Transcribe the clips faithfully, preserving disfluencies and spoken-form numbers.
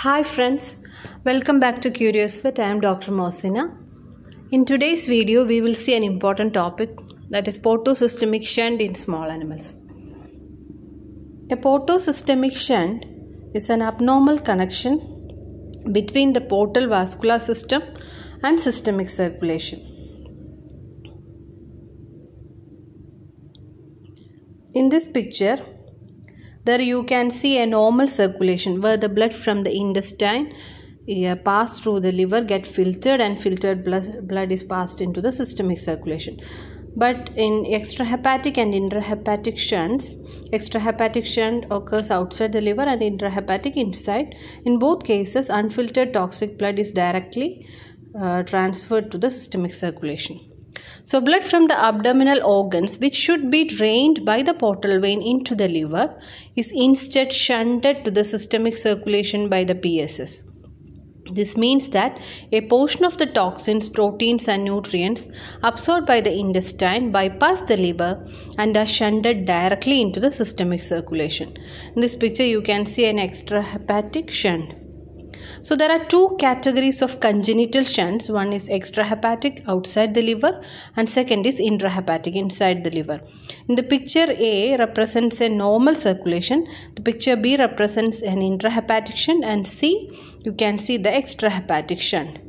Hi friends, welcome back to Curious Vet. I am Doctor Maasina. In today's video, we will see an important topic, that is portosystemic shunt in small animals. A portosystemic shunt is an abnormal connection between the portal vascular system and systemic circulation. In this picture, there you can see a normal circulation where the blood from the intestine yeah, pass through the liver, get filtered, and filtered blood, blood is passed into the systemic circulation. But in extrahepatic and intrahepatic shunts, extrahepatic shunt occurs outside the liver and intrahepatic inside. In both cases, unfiltered toxic blood is directly uh, transferred to the systemic circulation. So blood from the abdominal organs, which should be drained by the portal vein into the liver, is instead shunted to the systemic circulation by the P S S. This means that a portion of the toxins, proteins and nutrients absorbed by the intestine bypass the liver and are shunted directly into the systemic circulation. In this picture you can see an extrahepatic shunt. So there are two categories of congenital shunts. One is extrahepatic outside the liver and second is intrahepatic inside the liver. In the picture A represents a normal circulation, the picture B represents an intrahepatic shunt, and C you can see the extrahepatic shunt.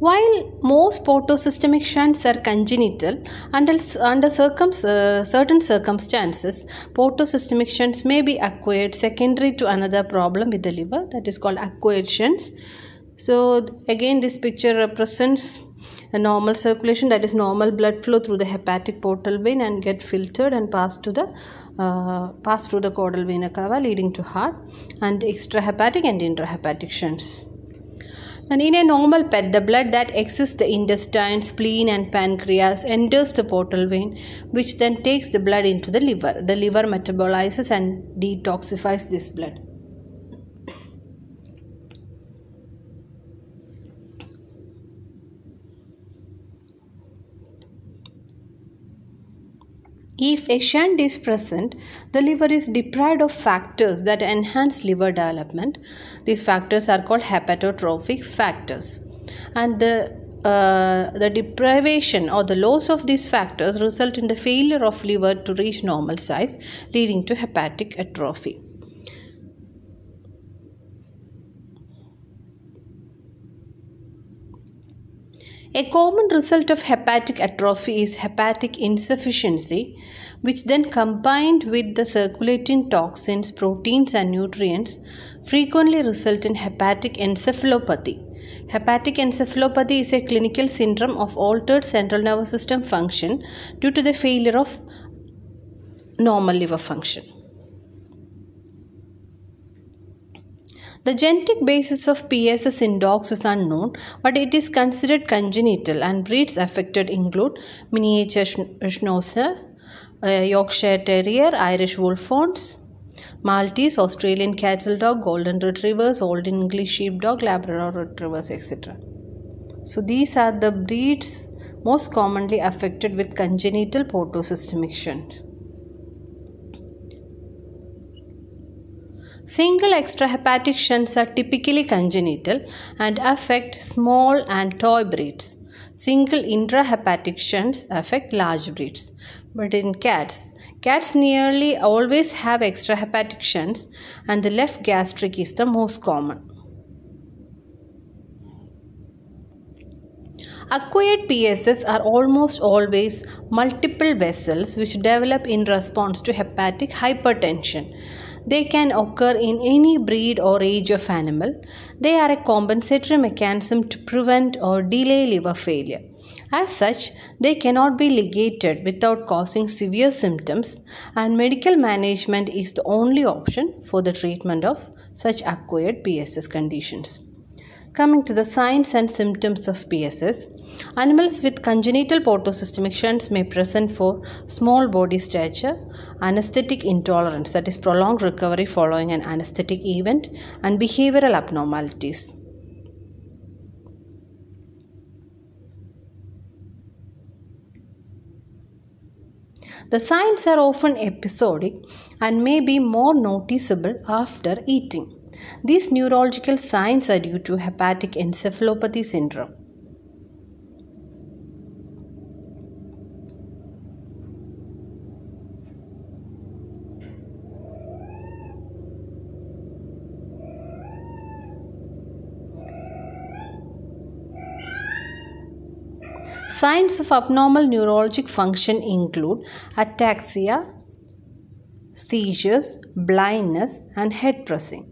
While most portosystemic shunts are congenital, under, under circum, uh, certain circumstances, portosystemic shunts may be acquired secondary to another problem with the liver, that is called acquired shunts. So again, this picture represents a normal circulation, that is normal blood flow through the hepatic portal vein and get filtered and passed to the uh, passed through the caudal vena cava, leading to heart, and extrahepatic and intrahepatic shunts. And in a normal pet, the blood that exits the intestine, spleen and pancreas enters the portal vein, which then takes the blood into the liver. The liver metabolizes and detoxifies this blood. If a shunt is present, the liver is deprived of factors that enhance liver development. These factors are called hepatotrophic factors. And the, uh, the deprivation or the loss of these factors result in the failure of liver to reach normal size, leading to hepatic atrophy. A common result of hepatic atrophy is hepatic insufficiency, which then combined with the circulating toxins, proteins and nutrients frequently result in hepatic encephalopathy. Hepatic encephalopathy is a clinical syndrome of altered central nervous system function due to the failure of normal liver function. The genetic basis of P S S in dogs is unknown, but it is considered congenital, and breeds affected include miniature schnauzer, uh, Yorkshire Terrier, Irish wolfhounds, Maltese, Australian Cattle Dog, Golden Retrievers, Old English Sheepdog, Labrador Retrievers, et cetera. So these are the breeds most commonly affected with congenital portosystemic shunt. Single extrahepatic shunts are typically congenital and affect small and toy breeds. Single intrahepatic shunts affect large breeds. But in cats, cats nearly always have extrahepatic shunts, and the left gastric is the most common. Acquired P S S are almost always multiple vessels which develop in response to hepatic hypertension. They can occur in any breed or age of animal. They are a compensatory mechanism to prevent or delay liver failure. As such, they cannot be ligated without causing severe symptoms, and medical management is the only option for the treatment of such acquired P S S conditions. Coming to the signs and symptoms of P S S, animals with congenital portosystemic shunts may present for small body stature, anesthetic intolerance, that is prolonged recovery following an anesthetic event, and behavioral abnormalities. The signs are often episodic and may be more noticeable after eating. These neurological signs are due to hepatic encephalopathy syndrome. Signs of abnormal neurologic function include ataxia, seizures, blindness, and head pressing.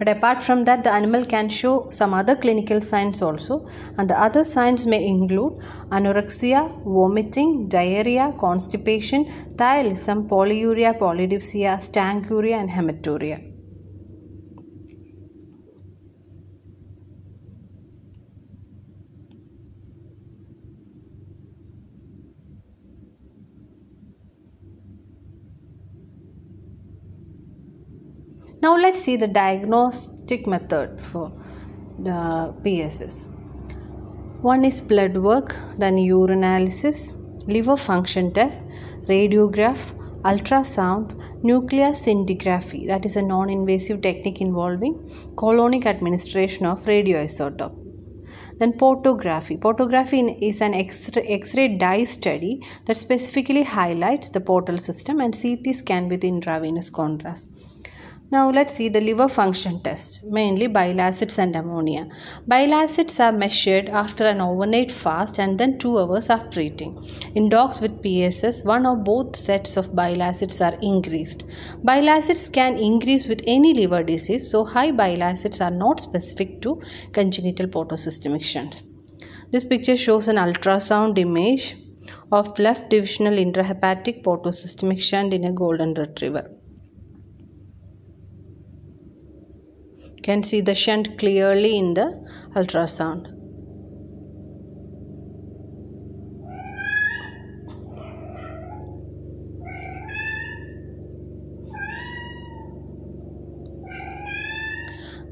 But apart from that, the animal can show some other clinical signs also, and the other signs may include anorexia, vomiting, diarrhea, constipation, ptyalism, polyuria, polydipsia, stranguria, and hematuria. Now let's see the diagnostic method for the P S S. One is blood work, then urinalysis, liver function test, radiograph, ultrasound, nuclear scintigraphy, that is a non-invasive technique involving colonic administration of radioisotope. Then portography. Portography is an X-ray dye study that specifically highlights the portal system and C T scan with intravenous contrast. Now let's see the liver function test, mainly bile acids and ammonia. Bile acids are measured after an overnight fast and then two hours after eating. In dogs with P S S, one or both sets of bile acids are increased. Bile acids can increase with any liver disease, so high bile acids are not specific to congenital portosystemic shunts. This picture shows an ultrasound image of left divisional intrahepatic portosystemic shunt in a golden retriever. Can see the shunt clearly in the ultrasound.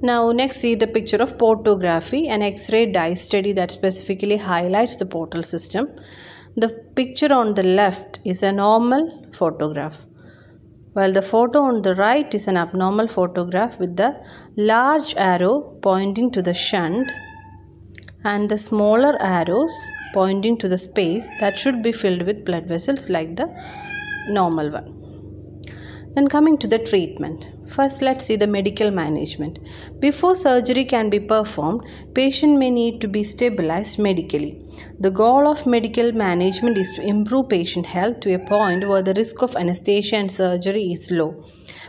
Now next see the picture of portography, an X-ray dye study that specifically highlights the portal system. The picture on the left is a normal photograph, while the photo on the right is an abnormal photograph with the large arrow pointing to the shunt and the smaller arrows pointing to the space that should be filled with blood vessels like the normal one. Then coming to the treatment. First, let's see the medical management. Before surgery can be performed, patient may need to be stabilized medically. The goal of medical management is to improve patient health to a point where the risk of anesthesia and surgery is low.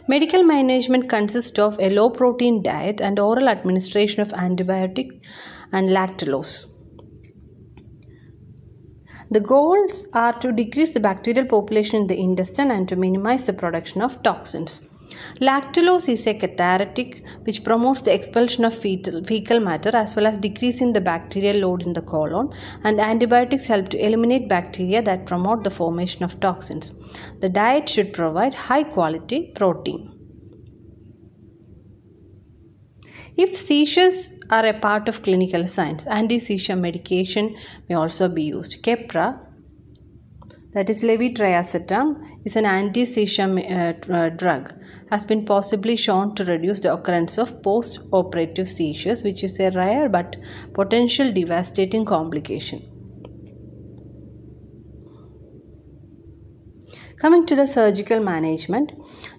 Medical management consists of a low protein diet and oral administration of antibiotic and lactulose. The goals are to decrease the bacterial population in the intestine and to minimize the production of toxins. Lactulose is a cathartic which promotes the expulsion of fetal, fecal matter as well as decreasing the bacterial load in the colon, and antibiotics help to eliminate bacteria that promote the formation of toxins. The diet should provide high quality protein. If seizures are a part of clinical signs, anti-seizure medication may also be used. Keppra, that is levetiracetam, is an anti-seizure uh, drug, has been possibly shown to reduce the occurrence of post-operative seizures, which is a rare but potential devastating complication. Coming to the surgical management,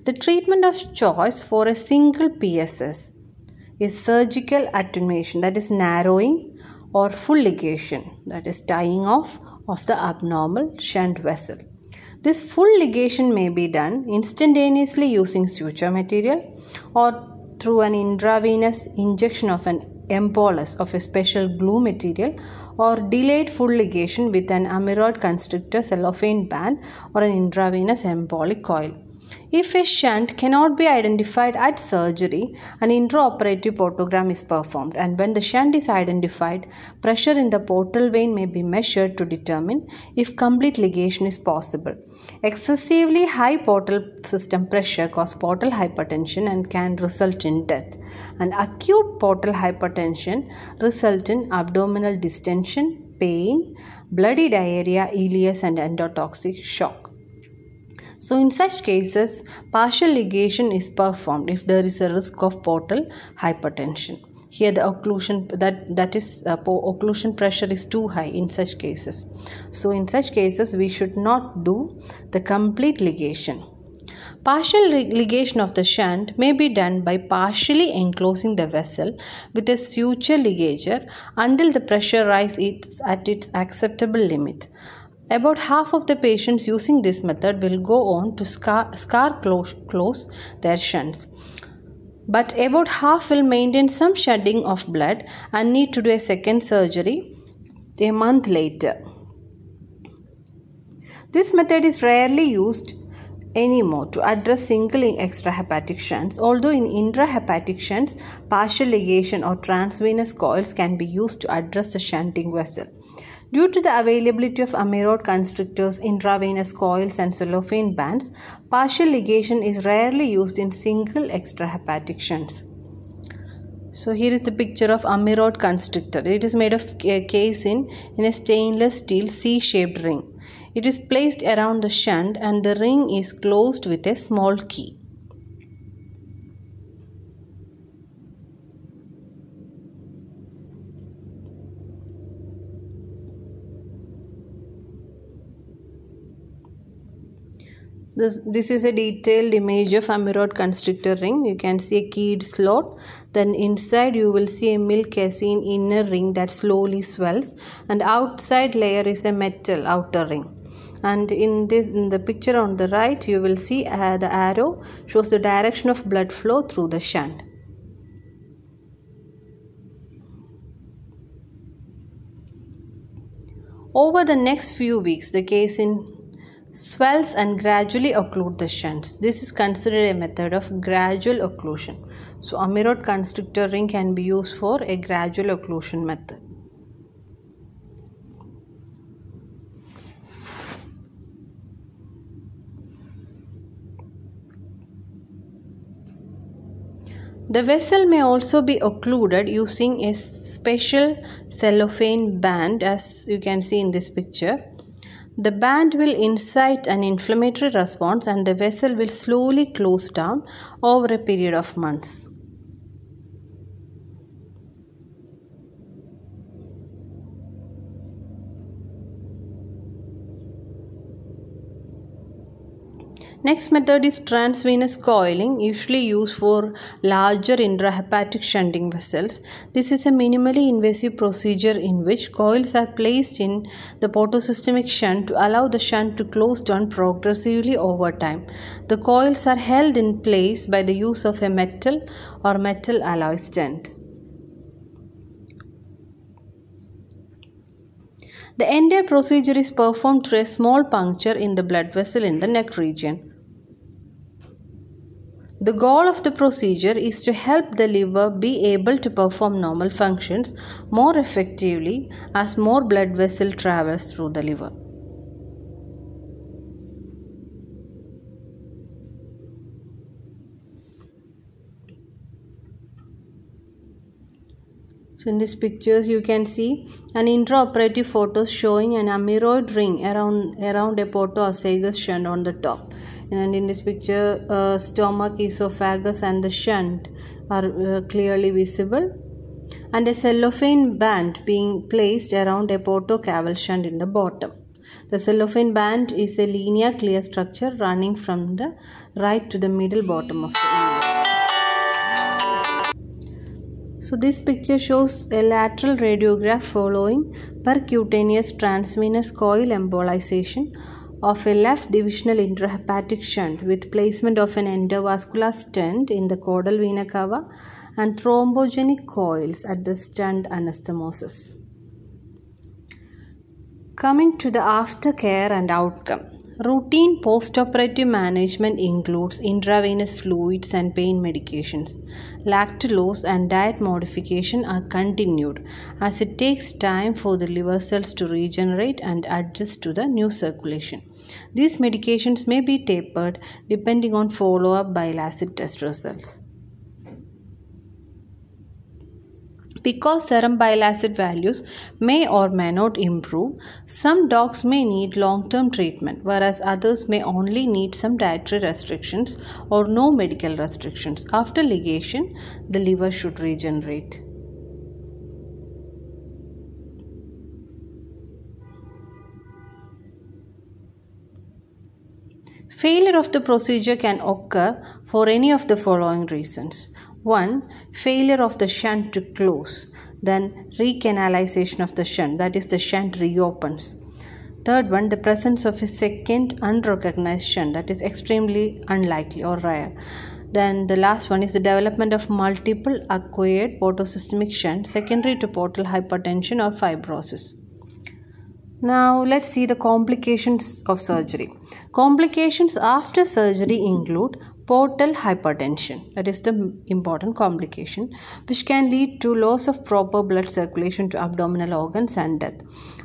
the treatment of choice for a single P S S is surgical attenuation, that is narrowing, or full ligation, that is tying off of the abnormal shunt vessel. This full ligation may be done instantaneously using suture material or through an intravenous injection of an embolus of a special glue material, or delayed full ligation with an ameroid constrictor, cellophane band, or an intravenous embolic coil. If a shunt cannot be identified at surgery, an intraoperative portogram is performed, and when the shunt is identified, pressure in the portal vein may be measured to determine if complete ligation is possible. Excessively high portal system pressure causes portal hypertension and can result in death. An acute portal hypertension results in abdominal distension, pain, bloody diarrhea, ileus and endotoxic shock. So in such cases, partial ligation is performed if there is a risk of portal hypertension. Here the occlusion that, that is uh, occlusion pressure is too high in such cases. So in such cases, we should not do the complete ligation. Partial ligation of the shunt may be done by partially enclosing the vessel with a suture ligature until the pressure rises at its acceptable limit. About half of the patients using this method will go on to scar, scar close, close their shunts. But about half will maintain some shedding of blood and need to do a second surgery a month later. This method is rarely used anymore to address single extrahepatic shunts, although in intrahepatic shunts, partial ligation or transvenous coils can be used to address the shunting vessel. Due to the availability of ameroid constrictors, intravenous coils and cellophane bands, partial ligation is rarely used in single extrahepatic shunts. So here is the picture of ameroid constrictor. It is made of casein in a stainless steel C-shaped ring. It is placed around the shunt and the ring is closed with a small key. This, this is a detailed image of ameroid constrictor ring. You can see a keyed slot. Then inside you will see a milk casein inner ring that slowly swells. And outside layer is a metal outer ring. And in this, in the picture on the right, you will see uh, the arrow shows the direction of blood flow through the shunt. Over the next few weeks, the casein swells and gradually occlude the shunts. This is considered a method of gradual occlusion. So, ameroid constrictor ring can be used for a gradual occlusion method. The vessel may also be occluded using a special cellophane band, as you can see in this picture. The band will incite an inflammatory response and the vessel will slowly close down over a period of months. Next method is transvenous coiling, usually used for larger intrahepatic shunting vessels. This is a minimally invasive procedure in which coils are placed in the portosystemic shunt to allow the shunt to close down progressively over time. The coils are held in place by the use of a metal or metal alloy stent. The entire procedure is performed through a small puncture in the blood vessel in the neck region. The goal of the procedure is to help the liver be able to perform normal functions more effectively as more blood vessel travels through the liver. So in these pictures you can see an intraoperative photo showing an ameroid ring around, around a portoaceous shunt on the top. And in this picture uh, stomach, esophagus and the shunt are uh, clearly visible. And a cellophane band being placed around a portocaval shunt in the bottom. The cellophane band is a linear clear structure running from the right to the middle bottom of the image. So this picture shows a lateral radiograph following percutaneous transvenous coil embolization of a left divisional intrahepatic shunt with placement of an endovascular stent in the caudal vena cava and thrombogenic coils at the stent anastomosis. Coming to the aftercare and outcome. Routine postoperative management includes intravenous fluids and pain medications. Lactate loss and diet modification are continued as it takes time for the liver cells to regenerate and adjust to the new circulation. These medications may be tapered depending on follow-up bile acid test results. Because serum bile acid values may or may not improve, some dogs may need long-term treatment, whereas others may only need some dietary restrictions or no medical restrictions. After ligation, the liver should regenerate. Failure of the procedure can occur for any of the following reasons. one. Failure of the shunt to close. Then recanalization of the shunt, that is the shunt reopens. Third one, the presence of a second unrecognized shunt, that is extremely unlikely or rare. Then the last one is the development of multiple acquired portosystemic shunt secondary to portal hypertension or fibrosis. Now let's see the complications of surgery. Complications after surgery include portal hypertension, that is the important complication, which can lead to loss of proper blood circulation to abdominal organs and death.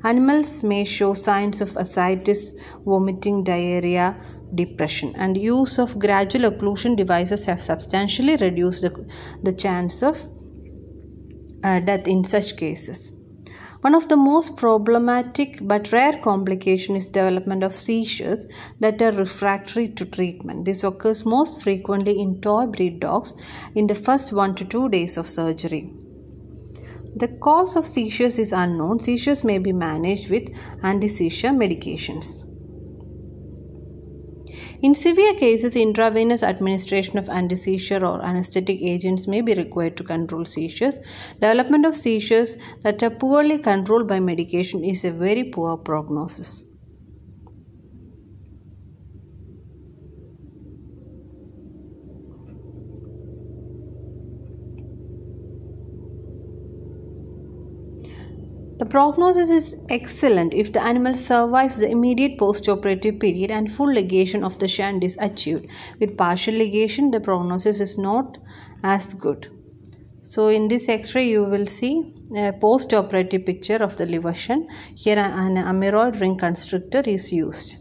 Animals may show signs of ascites, vomiting, diarrhea, depression, and use of gradual occlusion devices have substantially reduced the, the chance of uh, death in such cases. One of the most problematic but rare complication is development of seizures that are refractory to treatment. This occurs most frequently in toy breed dogs in the first one to two days of surgery. The cause of seizures is unknown. Seizures may be managed with anti-seizure medications. In severe cases, intravenous administration of anti-seizure or anesthetic agents may be required to control seizures. Development of seizures that are poorly controlled by medication is a very poor prognosis. The prognosis is excellent if the animal survives the immediate postoperative period and full ligation of the shunt is achieved. With partial ligation, the prognosis is not as good. So in this x-ray, you will see a postoperative picture of the liver shunt. Here an ameroid ring constrictor is used.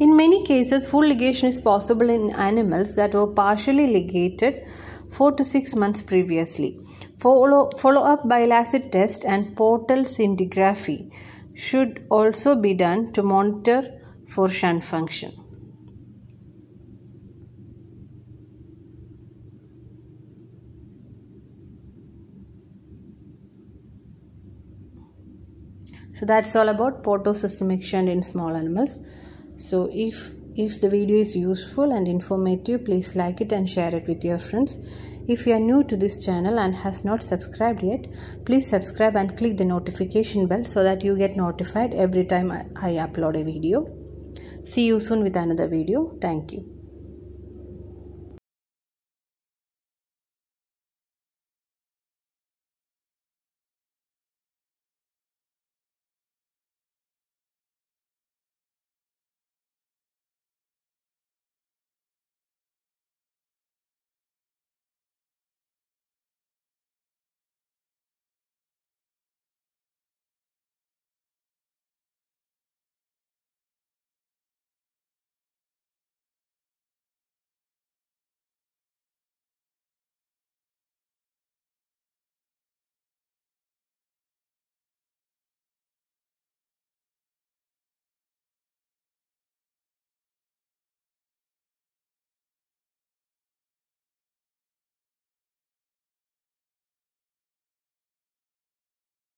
In many cases, full ligation is possible in animals that were partially ligated four to six months previously. Follow, follow-up bile acid test and portal scintigraphy should also be done to monitor for shunt function. So that's all about portosystemic shunt in small animals. So if if the video is useful and informative, please like it and share it with your friends. If you are new to this channel and has not subscribed yet, please subscribe and click the notification bell so that you get notified every time I, I upload a video. See you soon with another video. Thank you.